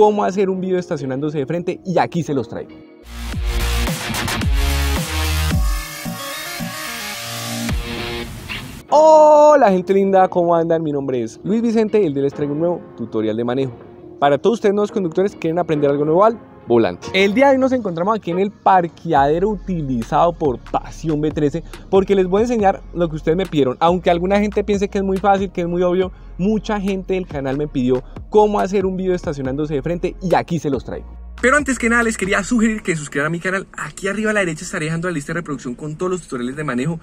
cómo hacer un video estacionándose de frente y aquí se los traigo. Hola gente linda, ¿cómo andan? Mi nombre es Luis Vicente y el día les traigo un nuevo tutorial de manejo. Para todos ustedes nuevos conductores que quieren aprender algo nuevo al volante. El día de hoy nos encontramos aquí en el parqueadero utilizado por Pasión B13 porque les voy a enseñar lo que ustedes me pidieron. Aunque alguna gente piense que es muy fácil, que es muy obvio, mucha gente del canal me pidió cómo hacer un video estacionándose de frente y aquí se los traigo. Pero antes que nada les quería sugerir que suscriban a mi canal. Aquí arriba a la derecha estaré dejando la lista de reproducción con todos los tutoriales de manejo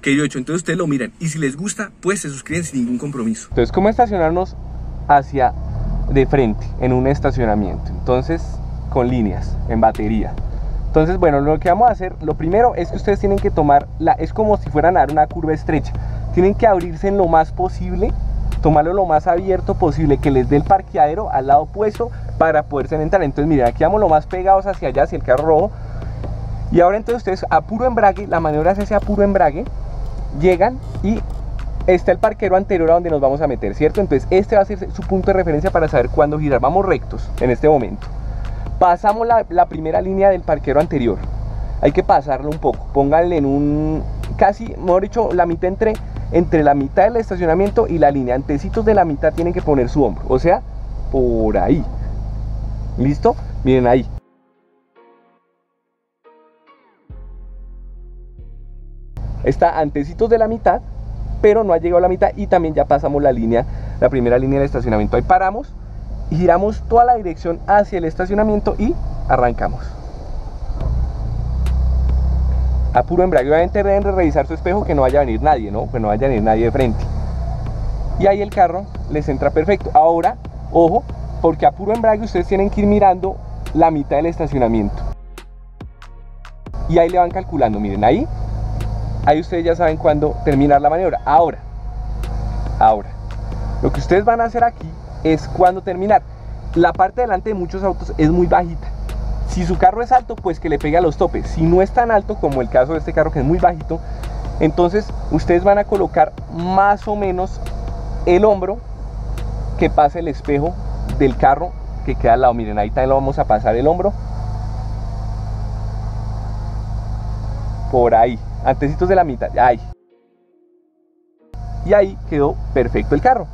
que yo he hecho. Entonces ustedes lo miran y si les gusta pues se suscriben sin ningún compromiso. Entonces, ¿cómo estacionarnos hacia de frente en un estacionamiento? Entonces, con líneas, en batería. Entonces, bueno, lo que vamos a hacer, lo primero es que ustedes tienen que tomar, es como si fueran a dar una curva estrecha, tienen que abrirse en lo más posible, tomarlo lo más abierto posible, que les dé el parqueadero al lado opuesto para poderse entrar. Entonces, miren, aquí vamos lo más pegados hacia allá, hacia el carro rojo, y ahora entonces ustedes a puro embrague, la maniobra se hace a puro embrague, llegan y está el parquero anterior a donde nos vamos a meter, ¿cierto? Entonces este va a ser su punto de referencia para saber cuándo girar. Vamos rectos en este momento. Pasamos la primera línea del parquero anterior. Hay que pasarlo un poco. Pónganle en un... casi, mejor dicho, la mitad entre la mitad del estacionamiento y la línea. Antecitos de la mitad tienen que poner su hombro. O sea, por ahí. ¿Listo? Miren ahí. Está antecitos de la mitad, pero no ha llegado a la mitad y también ya pasamos la línea, la primera línea del estacionamiento. Ahí paramos, giramos toda la dirección hacia el estacionamiento y arrancamos. A puro embrague, obviamente deben revisar su espejo que no vaya a venir nadie, ¿no? Que no vaya a venir nadie de frente. Y ahí el carro les entra perfecto. Ahora, ojo, porque a puro embrague ustedes tienen que ir mirando la mitad del estacionamiento. Y ahí le van calculando, miren, ahí. Ahí ustedes ya saben cuándo terminar la maniobra. Ahora lo que ustedes van a hacer aquí es cuándo terminar. La parte delante de muchos autos es muy bajita. Si su carro es alto, pues que le pegue a los topes. Si no es tan alto como el caso de este carro que es muy bajito, entonces ustedes van a colocar más o menos el hombro que pase el espejo del carro que queda al lado. Miren, ahí también lo vamos a pasar el hombro. Por ahí, antecitos de la mitad, ahí. Y ahí quedó perfecto el carro.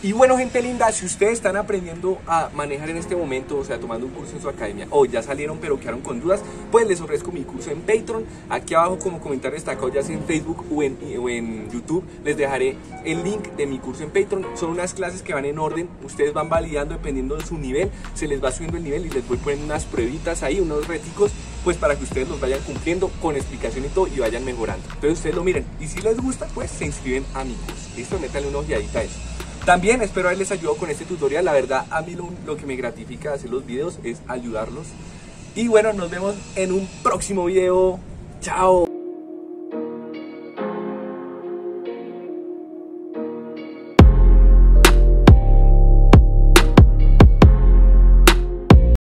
Y bueno gente linda, si ustedes están aprendiendo a manejar en este momento, o sea tomando un curso en su academia, o ya salieron pero quedaron con dudas, pues les ofrezco mi curso en Patreon. Aquí abajo como comentario destacado, ya sea en Facebook o en YouTube, les dejaré el link de mi curso en Patreon. Son unas clases que van en orden, ustedes van validando dependiendo de su nivel, se les va subiendo el nivel y les voy poniendo unas pruebitas ahí, unos reticos, pues para que ustedes los vayan cumpliendo con explicación y todo y vayan mejorando. Entonces ustedes lo miren y si les gusta pues se inscriben a mi curso. Listo, métanle una ojeadita a eso. También espero haberles ayudado con este tutorial. La verdad a mí lo que me gratifica de hacer los videos es ayudarlos. Y bueno, nos vemos en un próximo video. Chao.